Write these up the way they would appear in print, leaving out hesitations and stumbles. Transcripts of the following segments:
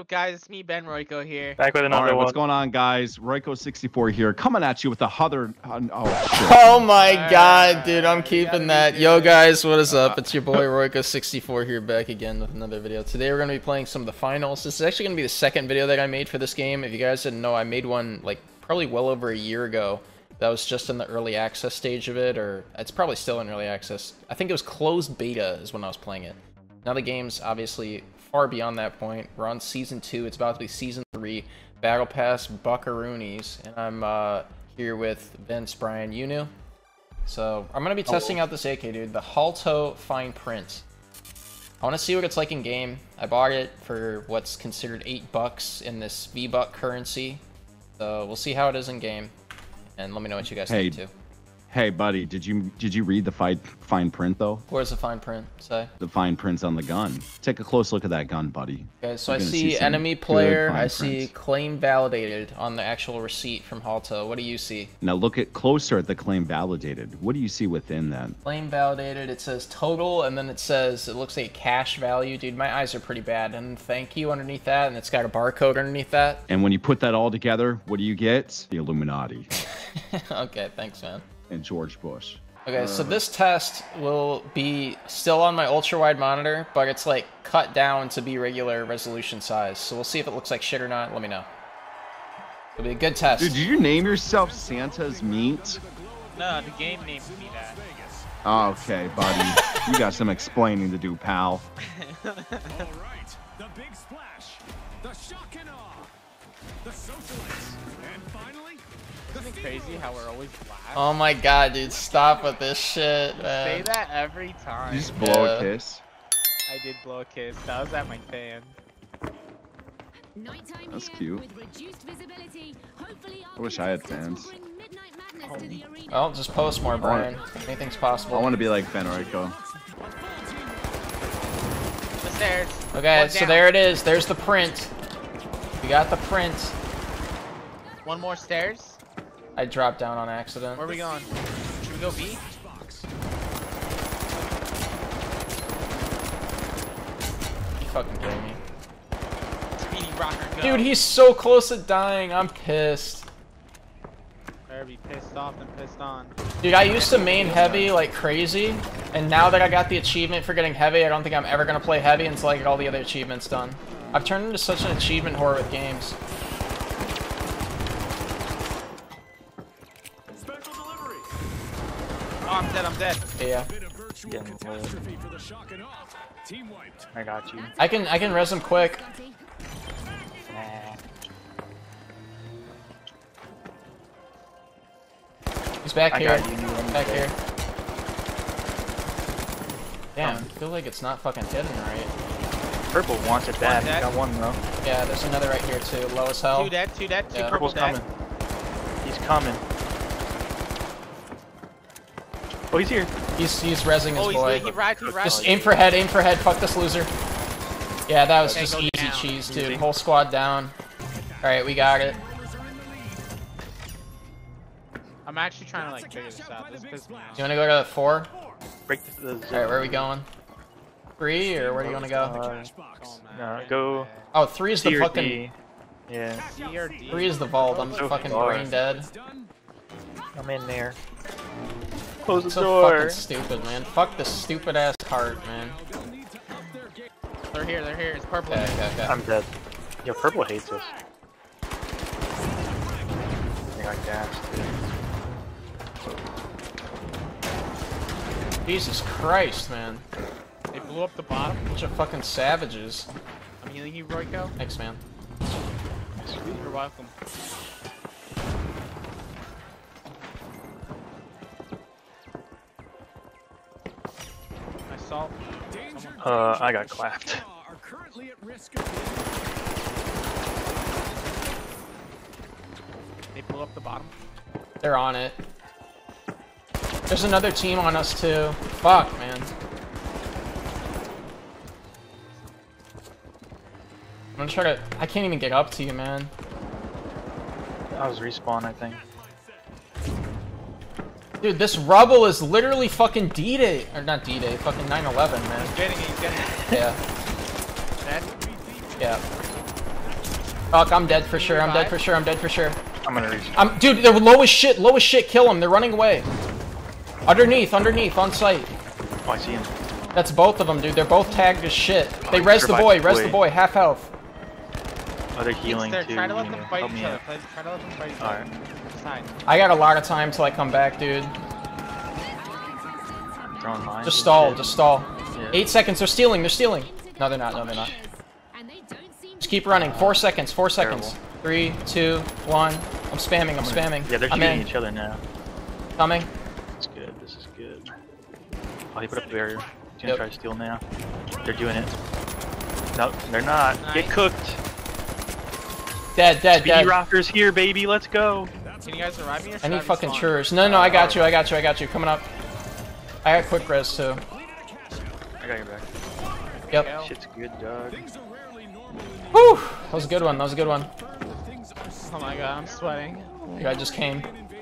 up, guys? It's me, Ben Royko here. Back with another one. What's going on, guys? Royko64 here, coming at you with a hother. Oh my god, dude! I'm keeping that. Yo, guys, what is up? It's your boy Royko64 here, back again with another video. Today we're gonna be playing some of the finals. This is actually gonna be the second video that I made for this game. If you guys didn't know, I made one like probably well over a year ago. That was just in the early access stage of it, or it's probably still in early access. I think it was closed beta is when I was playing it. Now the game's obviously far beyond that point. We're on season 2. It's about to be season 3. Battle Pass Buckaroonies, and I'm here with Vince, Brian, Yunu. So I'm gonna be testing out this AK, dude, the Holtow Fine Print. I want to see what it's like in game. I bought it for what's considered $8 in this V buck currency. So we'll see how it is in game, and let me know what you guys think too. Hey, buddy, did you read the fine print, though? Where's the fine print say? The fine print's on the gun. Take a close look at that gun, buddy. Okay, so I see enemy player. I see claim validated on the actual receipt from Holtow. What do you see? Now look at closer at the claim validated. What do you see within that? Claim validated, it says total, and then it says, it looks like a cash value. Dude, my eyes are pretty bad. And thank you underneath that, and it's got a barcode underneath that. And when you put that all together, what do you get? The Illuminati. Okay, thanks, man. And George Bush. Okay, so this test will be still on my ultra-wide monitor, but it's like cut down to be regular resolution size. So we'll see if it looks like shit or not. Let me know. It'll be a good test. Dude, did you name yourself Santa's Meat? No, the game named me that. Okay, buddy. You got some explaining to do, pal. All right, the big splash, the shock and awe, the socialites, and finally... Isn't it crazy how we're always live? Oh my god, dude, stop with this shit, man. You say that every time. You just blow a kiss. I did blow a kiss. That was at my fan. That's cute. I wish I had fans. Well, just post more, Brian. Anything's possible. I want to be like Ben Royko. Okay, so there it is. There's the print. We got the print. One more stairs. I dropped down on accident. Where are we going? Should we go B? You fucking kidding me. Dude, he's so close to dying. I'm pissed. Better be pissed off than pissed on. Dude, I used to main heavy like crazy, and now that I got the achievement for getting heavy, I don't think I'm ever going to play heavy until I get all the other achievements done. I've turned into such an achievement whore with games. Oh, I'm dead, I'm dead. Yeah. I got you. I can res him quick. He's back here. Back here. Damn, I feel like it's not fucking hitting right. Purple wants it bad. He got one though. Yeah, there's another right here too. Low as hell. Two dead, two dead, two purple's coming. He's coming. Oh, he's here. He's rezzing his boy. Just aim for head, fuck this loser. Yeah, that was just easy cheese, dude. Whole squad down. Alright, we got it. I'm actually trying to, like, figure this out. You wanna go to 4? Alright, where are we going? 3, or where do you wanna go? No, go... Oh, 3 is the fucking... Yeah. 3 is the vault, I'm fucking brain dead. I'm in there. Close the door. Fucking stupid, man. Fuck this stupid ass heart, man. They're here, they're here. It's purple. Okay. I'm dead. Yo, purple hates us. They got gassed, dude. Jesus Christ, man. They blew up the bottom. Bunch of fucking savages. I'm healing you, Royko. Thanks, man. You're welcome. I got clapped. They pull up the bottom. They're on it. There's another team on us too. Fuck, man. I'm gonna try to. I can't even get up to you, man. I was respawn, I think. Dude, this rubble is literally fucking D-Day. Or not D-Day, fucking 9/11, man. He's getting it, he's getting it. Yeah. That's... Yeah. Fuck, I'm dead for sure. I'm dead for sure. I'm dead for sure. I'm gonna reach. Dude, they're low as shit. Low as shit. Kill them. They're running away. Underneath. Underneath. On sight. Oh, I see him. That's both of them, dude. They're both tagged as shit. They res the boy. Res the boy. Half health. Oh, they're healing too. Try to let them fight each other. Try to let them fight each other. I got a lot of time till I come back, dude. Just stall. Just stall. 8 seconds. They're stealing. They're stealing. No, they're not. No, they're not. Just keep running. 4 seconds. 4 seconds. 3, 2, 1. I'm spamming. I'm spamming. Yeah, they're shooting each other now. Coming. That's good. This is good. Oh, he put up a barrier. He's gonna try to steal now. They're doing it. No, they're not. Get cooked. Dead, dead, dead. Speedy Rockers here, baby. Let's go. Can you guys revive me? I need fucking churros. No, no, I got you. I got you. I got you. Coming up. I got quick res too. I got your back. Yep. Shit's good, dog. Whew! That was a good one. That was a good one. Oh my god, I'm sweating. Yeah, I just came. That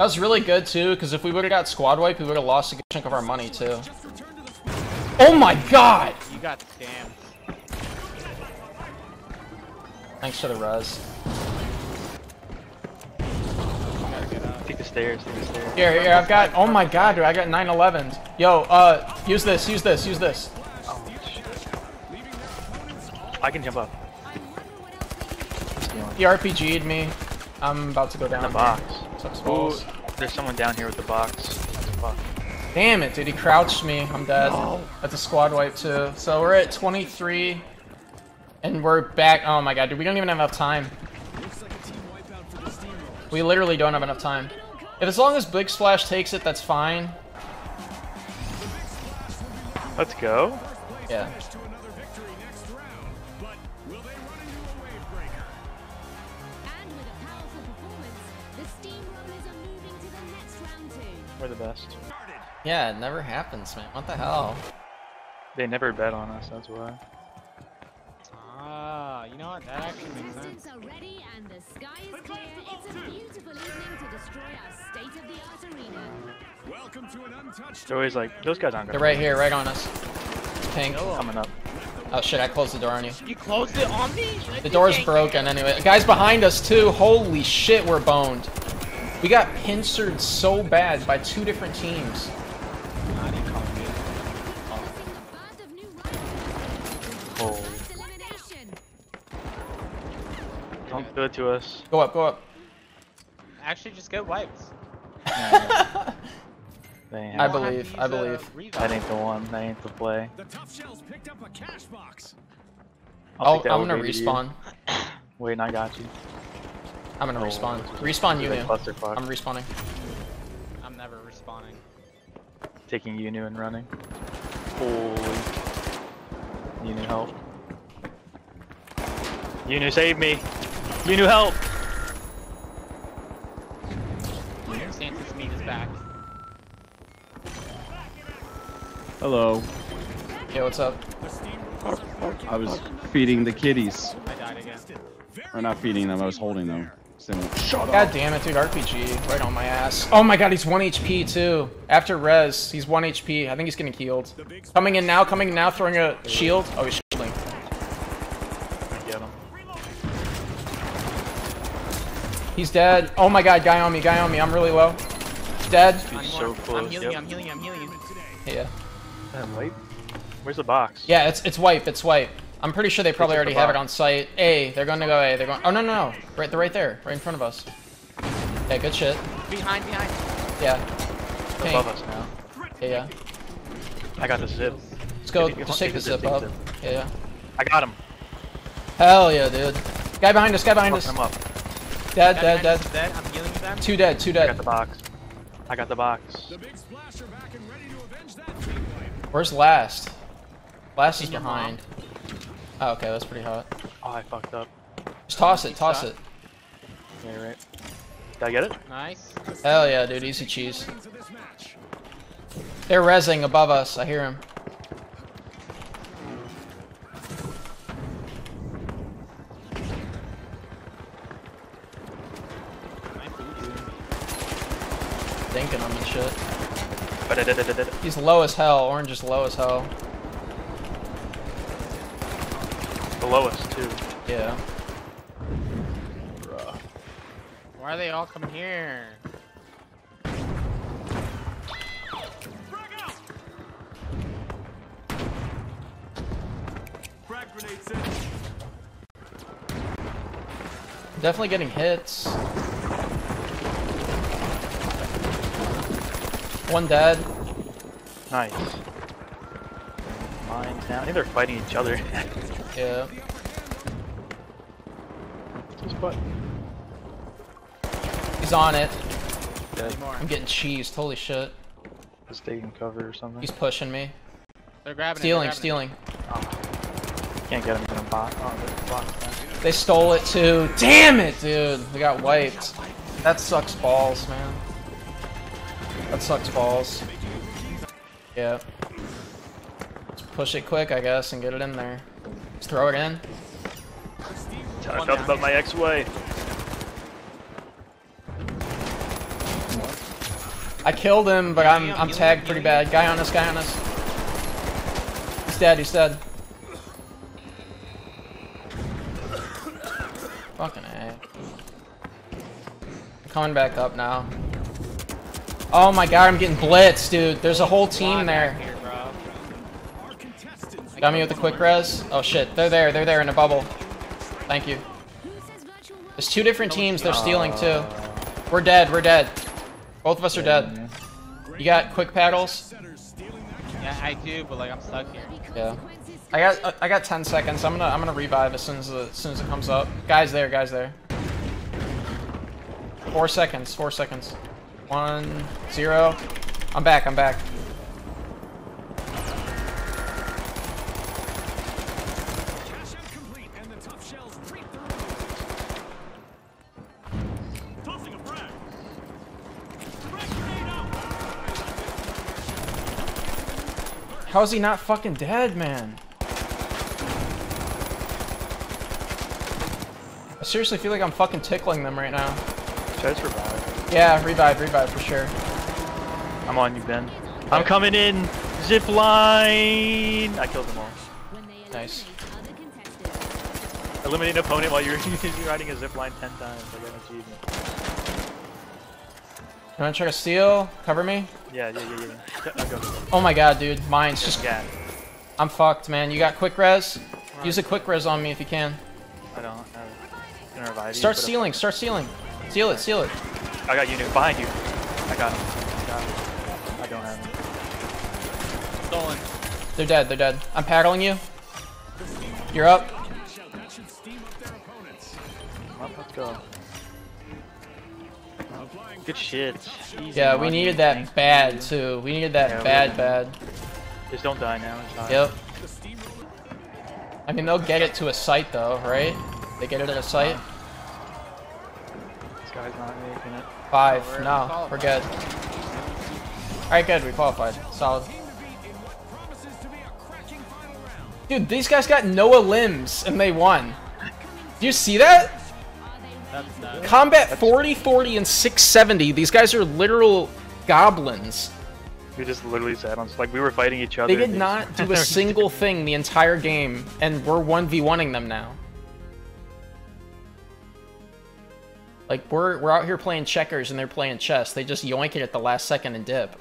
was really good too, because if we would have got squad wipe, we would have lost a good chunk of our money too. Oh my god! You got scammed. Thanks for the res. Take the stairs, take the stairs. Here, here, I've got. Oh my god, dude, I got 9-11s. Yo, use this, use this, use this. Oh shit. I can jump up. He RPG'd me. I'm about to go down. In the box. Ooh, there's someone down here with the box. Fuck. Damn it, dude, he crouched me. I'm dead. No. That's a squad wipe, too. So we're at 23. And we're back. Oh my god, dude, we don't even have enough time. We literally don't have enough time. If as long as Big Splash takes it, that's fine. Let's go. Yeah. We're the best. Yeah, it never happens, man. What the hell? They never bet on us, that's why. Ah, you know what? That actually makes sense. They're always like, those guys aren't gonna. They're right here, right on us. Pink. Coming up. Oh shit, I closed the door on you. You closed it on me? The door's broken anyway. The guy's behind us too. Holy shit, we're boned. We got pincered so bad by 2 different teams. Oh. Don't do it to us. Go up, go up. Actually, just get wiped. I believe, I believe. That ain't the one, that ain't the play. The tough shells picked up a cash box. I'm gonna respawn. Wait, I got you. I'm gonna respawn. Respawn Yunu. I'm respawning. I'm never respawning. Taking Yunu and running. Holy. Yunu, help. Yunu, save me. Yunu, help. Santa's meat is back. Hello. Hey, what's up? I was feeding the kitties. I died again. Or not feeding them, I was holding them. Shut up. God damn it, dude. RPG right on my ass. Oh my god, he's 1 HP too. After res, he's 1 HP. I think he's getting healed. Coming in now, throwing a shield. Oh, he's shielding. Get him. He's dead. Oh my god, guy on me, guy on me. I'm really low. Dead. He's so close. I'm healing, I'm healing, I'm healing. Yeah. Wipe? Where's the box? Yeah, it's wipe, it's wipe. I'm pretty sure they probably already have it on site. A, they're going to go A. They're going. Oh no no, right, they're right there, right in front of us. Yeah, good shit. Behind, behind. Yeah. Pink. Above us now. Yeah, yeah. I got the zip. Let's go. Just take the zip up. Yeah, yeah. I got him. Hell yeah, dude. Guy behind us. Guy behind us. I'm up. Dead, dead, dead. Dead. I'm healing them. 2 dead. 2 dead. I got the box. I got the box. The big splash are back and ready to avenge that big wipe. Where's last? Last is behind. Oh, okay, that's pretty hot. Oh, I fucked up. Just toss it, toss it. Yeah, right. Did I get it? Nice. Hell yeah, dude, easy cheese. They're rezzing above us, I hear him. Dinking him and shit. He's low as hell, orange is low as hell. Below us too. Yeah. Why are they all coming here? Frag out! Frag grenades in. Definitely getting hits. One dead. Nice. Mines down. I think they're fighting each other. Yeah. He's on it. Dead. I'm getting cheesed. Holy shit. Just stay in cover or something. He's pushing me. They're grabbing. Stealing. Stealing. Oh. Can't get him in a box. Oh, they stole it too. Damn it, dude. They got wiped. That sucks balls, man. That sucks balls. Yeah. Let's push it quick, I guess, and get it in there. Let's throw it in. I felt about my ex-way. I killed him, but I'm tagged pretty bad. Guy on us, guy on us. He's dead, he's dead. Fucking A. Coming back up now. Oh my god, I'm getting blitzed, dude. There's a whole team there. Got me with the quick res. Oh shit, they're there in a bubble. Thank you. There's two different teams, they're stealing too. We're dead, we're dead. Both of us are dead. You got quick paddles? Yeah, I do, but like I'm stuck here. Yeah. I got 10 seconds. I'm gonna revive as soon as it comes up. Guys there, guys there. 4 seconds, 4 seconds. 1, 0. I'm back, I'm back. Cash out complete and the tough shells creep through. Tossing a frag. How is he not fucking dead, man? I seriously feel like I'm fucking tickling them right now. Should I just revive? Yeah, revive, revive for sure. I'm on you, Ben. Okay. I'm coming in. Zip line. I killed them all. Nice. Eliminate an opponent while you're riding a zip line 10 times. I got an achievement. You wanna try to steal? Cover me? Yeah. I'll go. Oh my god, dude. Mine's just. Yeah. I'm fucked, man. You got quick res? Right. Use a quick res on me if you can. I don't. I'm gonna revive you. Start stealing. Start stealing. Steal it. Steal it. I got Yunu behind you. I got him. I don't have him. Stolen. They're dead. They're dead. I'm paddling you. You're up. That should steam up their opponents. Well, let's go. Good shit. Yeah, we needed that bad too. We needed that bad. Just don't die now. It's not. Yep. I mean, they'll get it to a site though, right? They get it at a site. This guy's not making it. 5. No, we're good. Alright, good. We qualified. Solid. Dude, these guys got Noah limbs and they won. Do you see that? Combat 40, 40, and 670. These guys are literal goblins. We just literally sat on. Like, we were fighting each other. They did not do a single thing the entire game, and we're 1v1ing them now. Like, we're out here playing checkers and they're playing chess. They just yoink it at the last second and dip.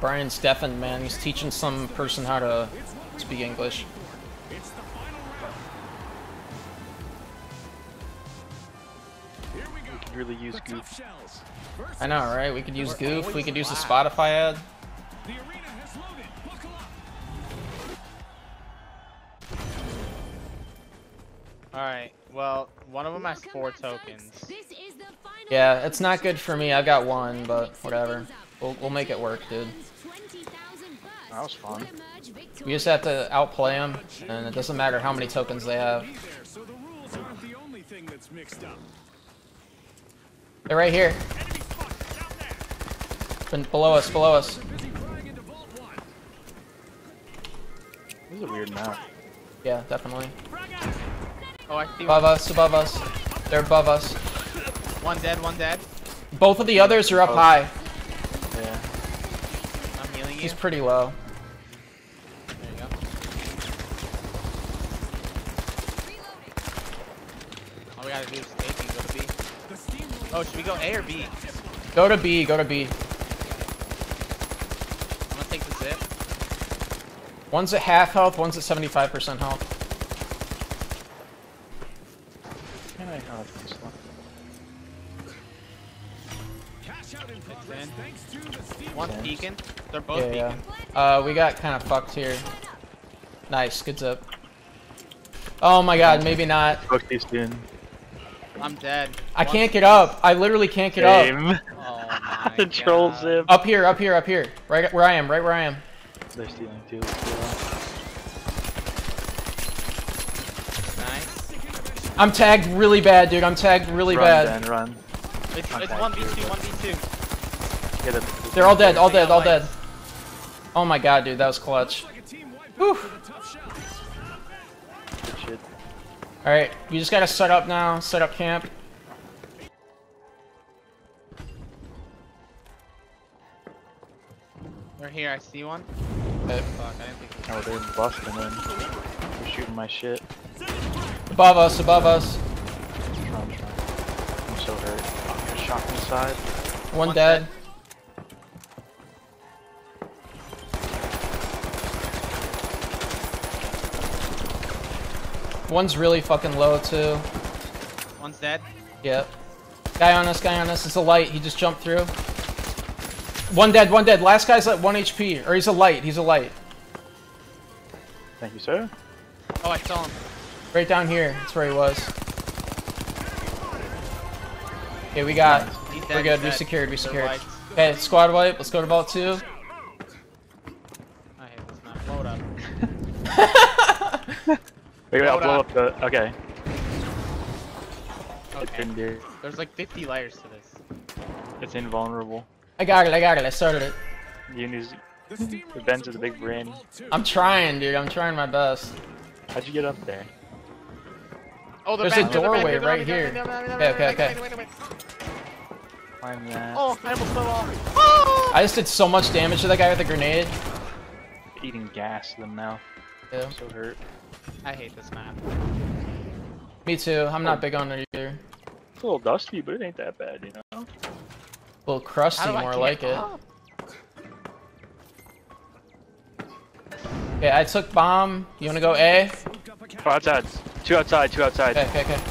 Brian's deafened, man. He's teaching some person how to speak English. It's the final round. Here we go. We could really use Goof. I know, right? We could use Goof. We could use the Spotify ad. The arena has loaded. Buckle up. All right. Well, one of them has 4 tokens. Yeah, it's not good for me. I've got 1, but whatever. We'll make it work, dude. That was fun. We just have to outplay them, and it doesn't matter how many tokens they have. They're right here. Below us, below us. This is a weird map. Yeah, definitely. Oh, I see above us, they're above us. 1 dead, 1 dead. Both of the others are up high. Yeah. I'm healing you. He's pretty low. There you go. Oh, we gotta do is take and go to B. Oh, should we go A or B? Go to B, go to B. I'm gonna take the zip. One's at half health, one's at 75% health. Can I help this one? One's peeking. They're both peeking. Yeah. We got kind of fucked here. Nice, good zip. Oh my god, maybe not. Fuck these dude. I'm dead. I can't get up. I literally can't get up. Oh my the troll zip. Up here, up here, up here. Right where I am, right where I am. They're stealing too. Nice. I'm tagged really bad, dude. I'm tagged really bad. Run, Ben, run. It's 1v2, 1v2. Get it. They're all dead, all dead, all dead. Oh my god, dude, that was clutch. Whew. Alright, we just gotta set up now, set up camp. We're here, I see one. Okay. Fuck, I didn't think we were busting in. They're shooting my shit. Above us, above us. I'm so hurt. I'm gonna shot from the side. One dead. One's really fucking low, too. One's dead? Yep. Guy on us, guy on us. It's a light. He just jumped through. One dead, one dead. Last guy's at 1 HP. Or he's a light. He's a light. Thank you, sir. Oh, I saw him. Right down here. That's where he was. Okay, we got... He's dead, we're good. We secured. We secured. Okay, squad wipe. Let's go to vault 2. I hate this map. Load up. Wait, I'll blow up the... Okay. Okay. There's like 50 layers to this. It's invulnerable. I got it, I got it. I started it. Yunu's... The Benz is a big brain. I'm trying, dude. I'm trying my best. How'd you get up there? Oh, there's a doorway right here. Okay, okay, okay. Climb that. Oh, I almost fell off. Oh! I just did so much damage to that guy with the grenade. Eating gas to them now. Yeah. I'm so hurt. I hate this map. Me too. I'm not big on it either. It's a little dusty, but it ain't that bad, you know? A little crusty, more like it. Okay, I took bomb. You wanna go A? Oh, outside. Two outside, two outside. Okay, okay, okay.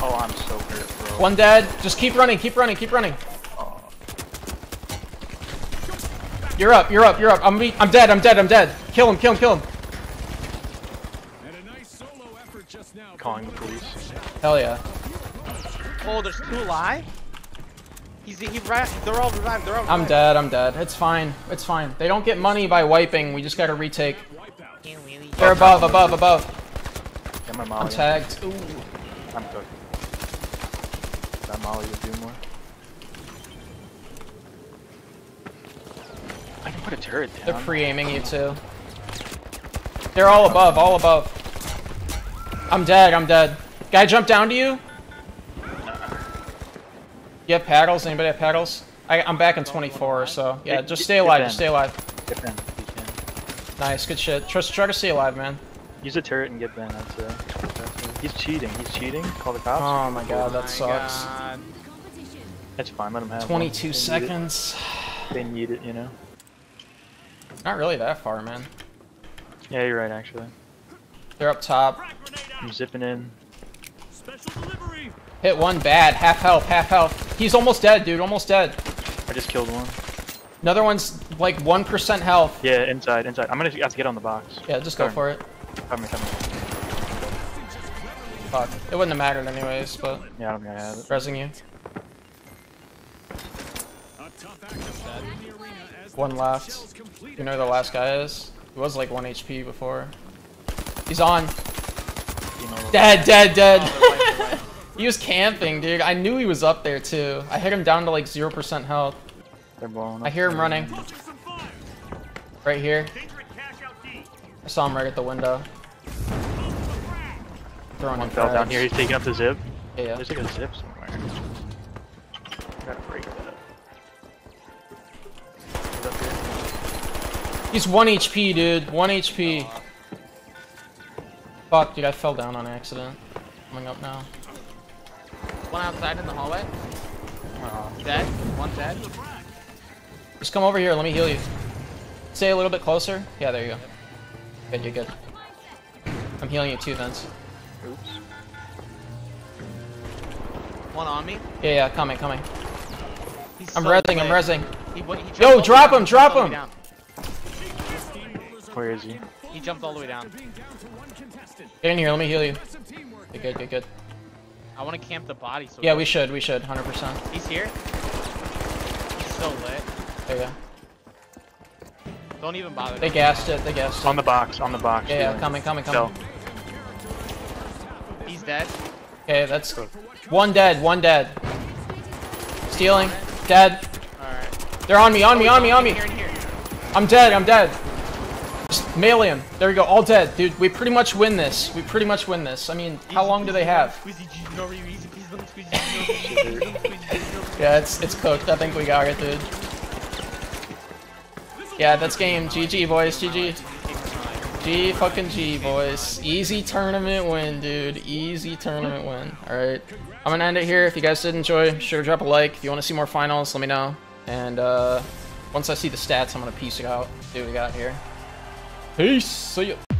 Oh, I'm so hurt, bro. One dead. Just keep running, keep running, keep running. Oh. You're up, you're up, you're up. I'm dead, I'm dead, I'm dead. Kill him, kill him, kill him. Calling the police. Hell yeah. Oh, there's two alive? They're all revived, they're all revived. I'm dead, I'm dead. It's fine, it's fine. They don't get money by wiping, we just gotta retake. They're above, above, above. Yeah, my molly. I'm tagged. Ooh. I'm cooked. That molly would do more. I can put a turret down. They're pre-aiming you too. They're all above, all above. I'm dead, I'm dead. Guy jumped down to you? You have paddles? Anybody have paddles? I'm back in 24, so yeah, just stay alive, just stay alive. Get Ben. Nice, good shit. Try to stay alive, man. Use a turret and get Ben, that's it. He's cheating, Call the cops. Oh my god, that sucks. That's fine, let him have it. 22 seconds. They need it, you know? Not really that far, man. Yeah, you're right, actually. They're up top. I'm zipping in. Hit one bad. Half health, half health. He's almost dead, dude. Almost dead. I just killed one. Another one's like 1% health. Yeah, inside, inside. I'm gonna have to get on the box. Yeah, just go for it. Cover me, cover me. Fuck. It wouldn't have mattered anyways, but... Yeah, I don't think I have it. Rezzing you. One left. You know who the last guy is? He was like 1 HP before. He's on. Dead, dead, dead. Oh, they're right. He was camping, dude. I knew he was up there, too. I hit him down to like 0% health. They're blowing up. I hear him running. Right here. I saw him right at the window. Throwing him down here. He's taking up the zip. Yeah, yeah. There's like a zip somewhere. Gotta break that up. He's up here. He's 1 HP, dude. 1 HP. Oh. Fuck, dude, I fell down on accident. Coming up now. One outside in the hallway. Dead. One dead. Just come over here. Let me heal you. Stay a little bit closer. Yeah, there you go. Good, you're good. I'm healing you too, Vince. Oops. One on me? Yeah, yeah, coming. He's I'm rezzing. He Yo, drop him! Where is he? He jumped all the way down. Get in here, let me heal you. Good. I want to camp the body. So yeah, we should, 100%. He's here. He's so lit. There you go. Don't even bother. They gassed it, On the box, Yeah, coming. So. He's dead. Okay, that's one dead. Stealing, dead. Alright. They're on me. I'm dead. Just melee him. There we go, all dead. Dude, we pretty much win this. I mean, how long do they have? Yeah, it's cooked. I think we got it, dude. Yeah, that's game. GG, boys. GG. G fucking G, boys. Easy tournament win, dude. Alright. I'm gonna end it here. If you guys did enjoy, be sure to drop a like. If you want to see more finals, let me know. And once I see the stats, I'm gonna piece it out. See what we got here. Peace. See ya.